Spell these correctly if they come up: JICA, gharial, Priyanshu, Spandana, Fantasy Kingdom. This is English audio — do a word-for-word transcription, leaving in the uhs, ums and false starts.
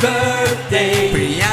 birthday, Priyanshu.